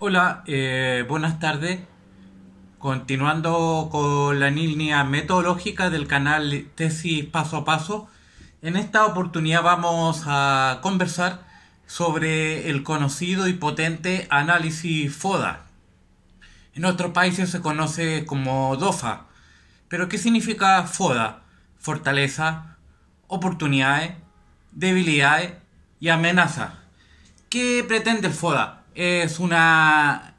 Hola, buenas tardes. Continuando con la línea metodológica del canal Tesis Paso a Paso, en esta oportunidad vamos a conversar sobre el conocido y potente análisis FODA. En otros países se conoce como DOFA, pero ¿qué significa FODA? Fortaleza, oportunidades, debilidades y amenazas. ¿Qué pretende el FODA? Es una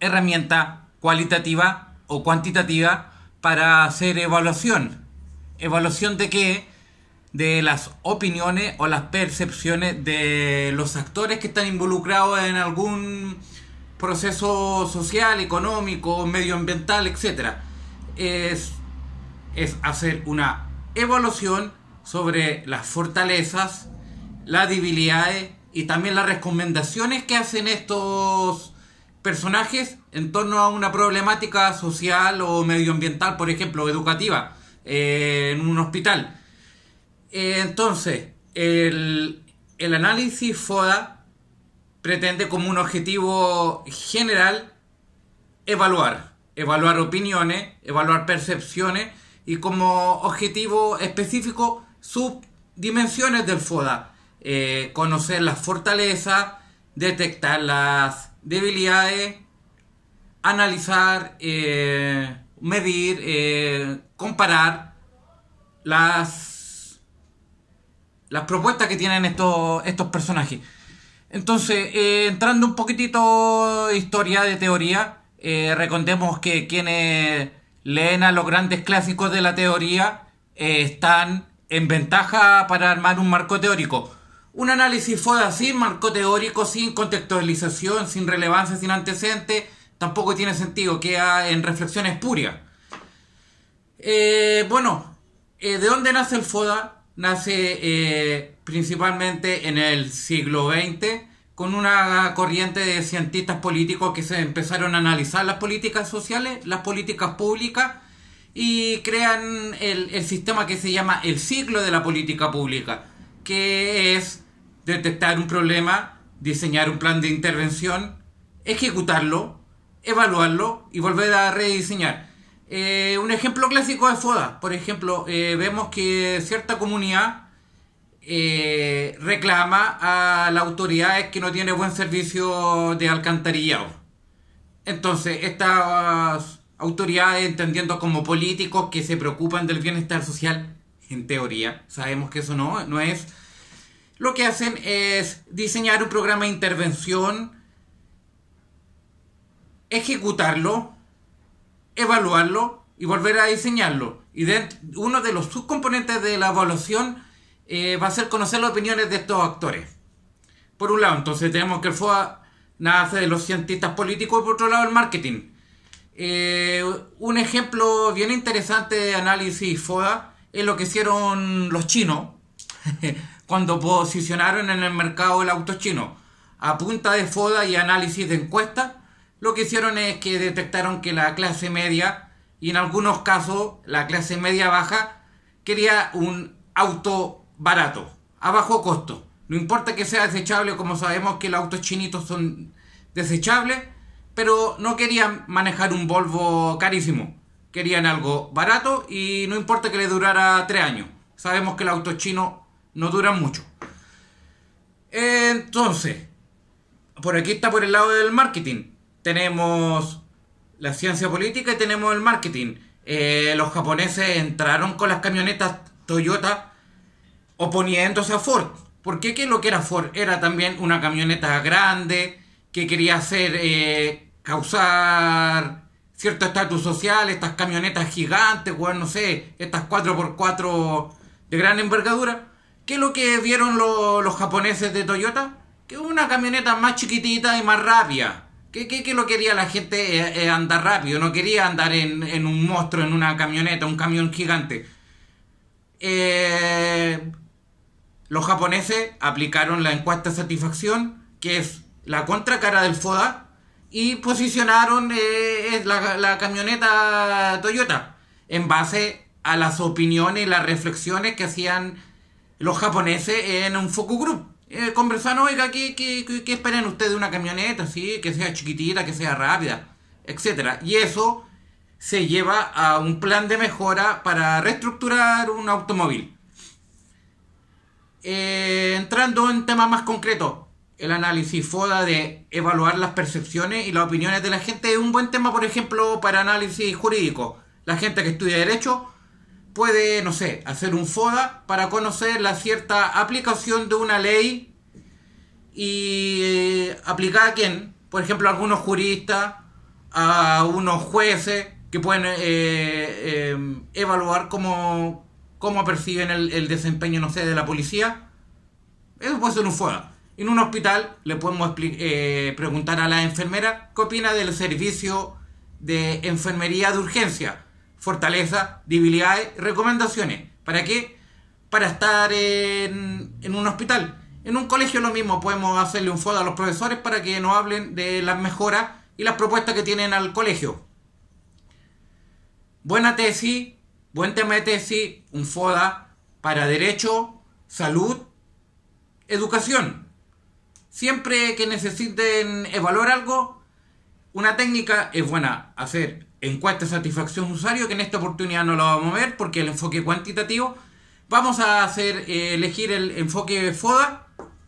herramienta cualitativa o cuantitativa para hacer evaluación. ¿Evaluación de qué? De las opiniones o las percepciones de los actores que están involucrados en algún proceso social, económico, medioambiental, etc. Es hacer una evaluación sobre las fortalezas, las debilidades y también las recomendaciones que hacen estos personajes en torno a una problemática social o medioambiental, por ejemplo, educativa, en un hospital. Entonces, el análisis FODA pretende como un objetivo general evaluar opiniones, evaluar percepciones y como objetivo específico subdimensiones del FODA. Conocer las fortalezas, detectar las debilidades, analizar, medir, comparar las propuestas que tienen estos personajes. Entonces, entrando un poquitito historia de teoría, recordemos que quienes leen a los grandes clásicos de la teoría están en ventaja para armar un marco teórico. Un análisis FODA sin marco teórico, sin contextualización, sin relevancia, sin antecedente, tampoco tiene sentido, queda en reflexión espuria. ¿De dónde nace el FODA? Nace principalmente en el siglo XX, con una corriente de cientistas políticos que se empezaron a analizar las políticas sociales, las políticas públicas, y crean el sistema que se llama el ciclo de la política pública, que es detectar un problema, diseñar un plan de intervención, ejecutarlo, evaluarlo y volver a rediseñar. Un ejemplo clásico de FODA, por ejemplo, vemos que cierta comunidad reclama a las autoridades que no tiene buen servicio de alcantarillado. Entonces, estas autoridades, entendiendo como políticos que se preocupan del bienestar social, en teoría, sabemos que eso no es. Lo que hacen es diseñar un programa de intervención, ejecutarlo, evaluarlo y volver a diseñarlo. Y uno de los subcomponentes de la evaluación va a ser conocer las opiniones de estos actores. Por un lado, entonces tenemos que el FODA nace de los cientistas políticos y por otro lado el marketing. Un ejemplo bien interesante de análisis FODA es lo que hicieron los chinos cuando posicionaron en el mercado el auto chino. A punta de FODA y análisis de encuestas, lo que hicieron es que detectaron que la clase media, y en algunos casos la clase media baja, quería un auto barato, a bajo costo. No importa que sea desechable, como sabemos que los autos chinitos son desechables, pero no querían manejar un Volvo carísimo. Querían algo barato y no importa que le durara 3 años. Sabemos que los autos chinos no duran mucho. Entonces, por aquí está por el lado del marketing. Tenemos la ciencia política y tenemos el marketing. Los japoneses entraron con las camionetas Toyota oponiéndose a Ford. ¿Por qué? ¿Qué es lo que era Ford? Era también una camioneta grande que quería hacer causar cierto estatus social, estas camionetas gigantes, bueno, no sé, estas 4x4 de gran envergadura. ¿Qué es lo que vieron los japoneses de Toyota? Que una camioneta más chiquitita y más rápida. ¿Qué lo quería la gente? Andar rápido, no quería andar en un monstruo, en una camioneta, un camión gigante. Los japoneses aplicaron la encuesta de satisfacción, que es la contracara del FODA, y posicionaron la camioneta Toyota en base a las opiniones y las reflexiones que hacían los japoneses en un focus group. Conversar, oiga, ¿qué esperan ustedes de una camioneta? ¿Sí? Que sea chiquitita, que sea rápida, etcétera. Y eso se lleva a un plan de mejora para reestructurar un automóvil. Entrando en temas más concretos, el análisis FODA de evaluar las percepciones y las opiniones de la gente es un buen tema, por ejemplo, para análisis jurídico. La gente que estudia Derecho puede, no sé, hacer un FODA para conocer la cierta aplicación de una ley y aplicar a quién, por ejemplo, a algunos juristas, a unos jueces que pueden evaluar cómo perciben el desempeño, no sé, de la policía. Eso puede ser un FODA. En un hospital le podemos preguntar a la enfermera qué opina del servicio de enfermería de urgencia, fortalezas, debilidades, recomendaciones. ¿Para qué? Para estar en un hospital. En un colegio lo mismo, podemos hacerle un FODA a los profesores para que nos hablen de las mejoras y las propuestas que tienen al colegio. Buena tesis, buen tema de tesis, un FODA para Derecho, Salud, Educación. Siempre que necesiten evaluar algo, una técnica es buena hacer encuesta de satisfacción usuario, que en esta oportunidad no lo vamos a ver porque el enfoque cuantitativo. Vamos a hacer elegir el enfoque FODA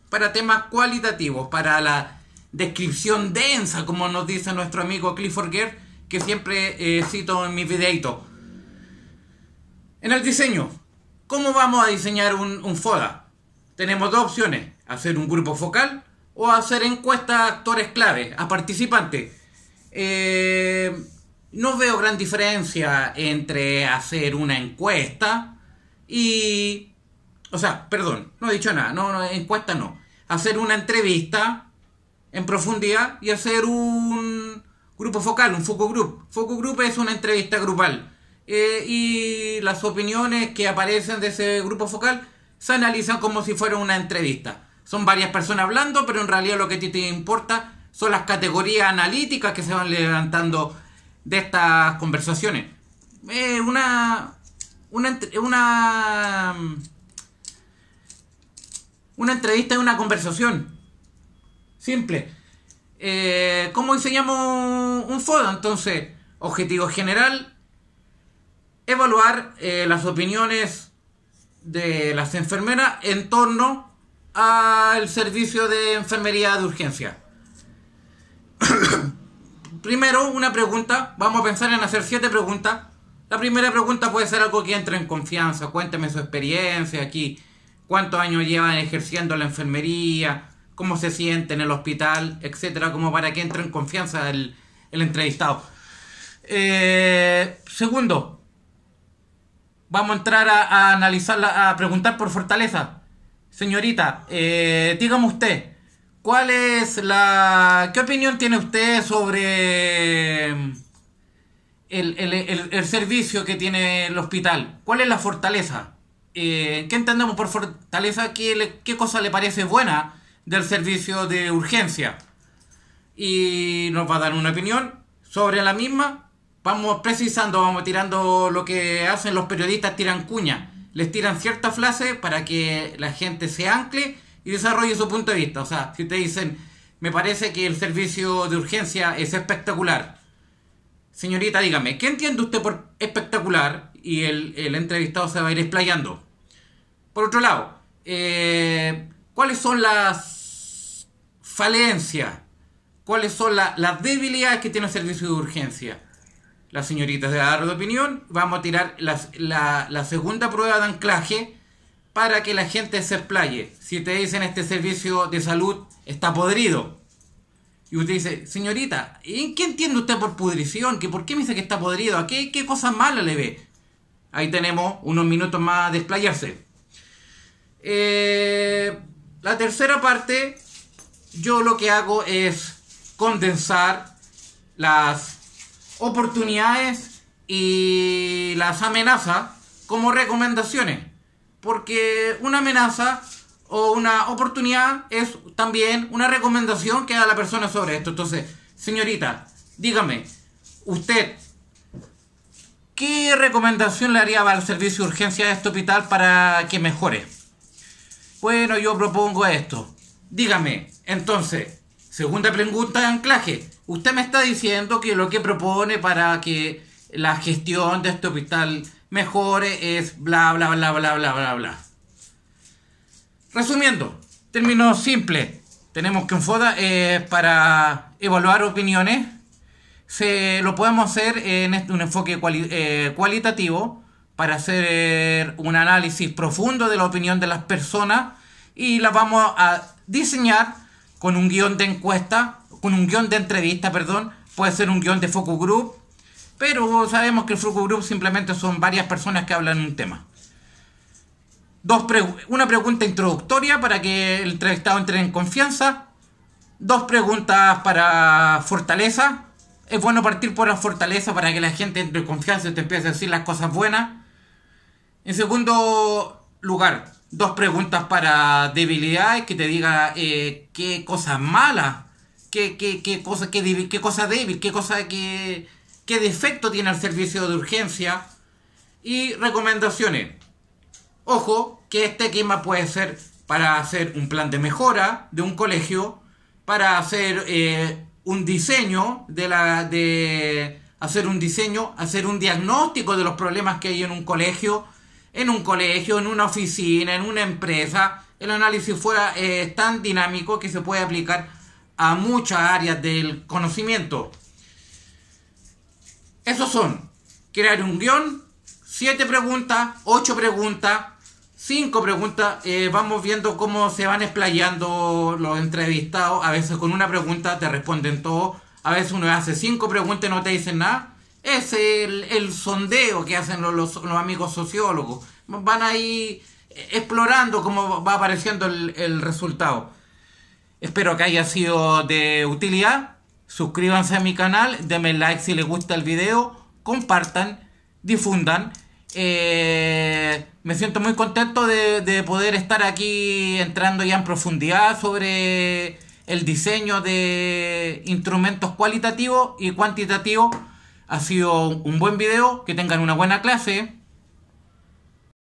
para temas cualitativos, para la descripción densa, como nos dice nuestro amigo Clifford Geertz, que siempre cito en mis videitos. En el diseño, ¿cómo vamos a diseñar un FODA? Tenemos dos opciones: hacer un grupo focal o hacer encuestas a actores clave, a participantes. No veo gran diferencia entre hacer una encuesta y... O sea, perdón, no he dicho nada, no, encuesta no. Hacer una entrevista en profundidad y hacer un grupo focal, un focus group. Focus group es una entrevista grupal. Y las opiniones que aparecen de ese grupo focal se analizan como si fuera una entrevista. Son varias personas hablando, pero en realidad lo que a ti te importa son las categorías analíticas que se van levantando de estas conversaciones. Una entrevista es una conversación. Simple. ¿Cómo diseñamos un FODA? Entonces, objetivo general, evaluar las opiniones de las enfermeras en torno al servicio de enfermería de urgencia. Primero, una pregunta. Vamos a pensar en hacer 7 preguntas. La primera pregunta puede ser algo que entre en confianza. Cuénteme su experiencia aquí. ¿Cuántos años llevan ejerciendo la enfermería? ¿Cómo se siente en el hospital? Etcétera, como para que entre en confianza el entrevistado. Segundo, vamos a entrar a analizarla, a preguntar por fortaleza. Señorita, dígame usted, ¿qué opinión tiene usted sobre el servicio que tiene el hospital? ¿Cuál es la fortaleza? ¿Qué entendemos por fortaleza? ¿Qué cosa le parece buena del servicio de urgencia? Y nos va a dar una opinión sobre la misma. Vamos precisando, vamos tirando lo que hacen los periodistas, tiran cuña. Les tiran cierta frase para que la gente se ancle y desarrolle su punto de vista. O sea, si te dicen, me parece que el servicio de urgencia es espectacular. Señorita, dígame, ¿qué entiende usted por espectacular? Y el entrevistado se va a ir explayando. Por otro lado, ¿cuáles son las falencias? ¿Cuáles son las debilidades que tiene el servicio de urgencia? La señorita se va a dar de opinión. Vamos a tirar la segunda prueba de anclaje para que la gente se explaye. Si te dicen, este servicio de salud está podrido, y usted dice, señorita, ¿en qué entiende usted por pudrición? ¿Por qué me dice que está podrido? ¿A qué cosa mala le ve? Ahí tenemos unos minutos más de explayarse. La tercera parte, yo lo que hago es condensar las oportunidades y las amenazas como recomendaciones, porque una amenaza o una oportunidad es también una recomendación que da la persona sobre esto. Entonces, señorita, dígame usted, ¿qué recomendación le haría al servicio de urgencia de este hospital para que mejore? Bueno, yo propongo esto. Dígame, entonces, segunda pregunta de anclaje. Usted me está diciendo que lo que propone para que la gestión de este hospital mejore es bla, bla, bla, bla, bla, bla, bla. Resumiendo, términos simples. Tenemos que un FODA para evaluar opiniones. Lo podemos hacer en un enfoque cualitativo para hacer un análisis profundo de la opinión de las personas, y las vamos a diseñar con un guión de encuesta, con un guión de entrevista, perdón. Puede ser un guión de focus group, pero sabemos que el focus group simplemente son varias personas que hablan un tema. Una pregunta introductoria para que el entrevistado entre en confianza. Dos preguntas para fortaleza. Es bueno partir por la fortaleza para que la gente entre en confianza y te empiece a decir las cosas buenas. En segundo lugar, dos preguntas para debilidad, que te diga qué cosa mala, qué defecto tiene el servicio de urgencia. Y recomendaciones. Ojo, que este esquema puede ser para hacer un plan de mejora de un colegio, para hacer un diseño hacer un diagnóstico de los problemas que hay en un colegio, en una oficina, en una empresa. El análisis fuera tan dinámico que se puede aplicar a muchas áreas del conocimiento. Esos son: crear un guión, 7 preguntas, 8 preguntas, 5 preguntas, vamos viendo cómo se van explayando los entrevistados. A veces con una pregunta te responden todo, a veces uno hace 5 preguntas y no te dicen nada. Es el sondeo que hacen los amigos sociólogos. Van ahí explorando cómo va apareciendo el resultado. Espero que haya sido de utilidad. Suscríbanse a mi canal, denme like si les gusta el video, compartan, difundan. Me siento muy contento de poder estar aquí entrando ya en profundidad sobre el diseño de instrumentos cualitativos y cuantitativos. Ha sido un buen video, que tengan una buena clase.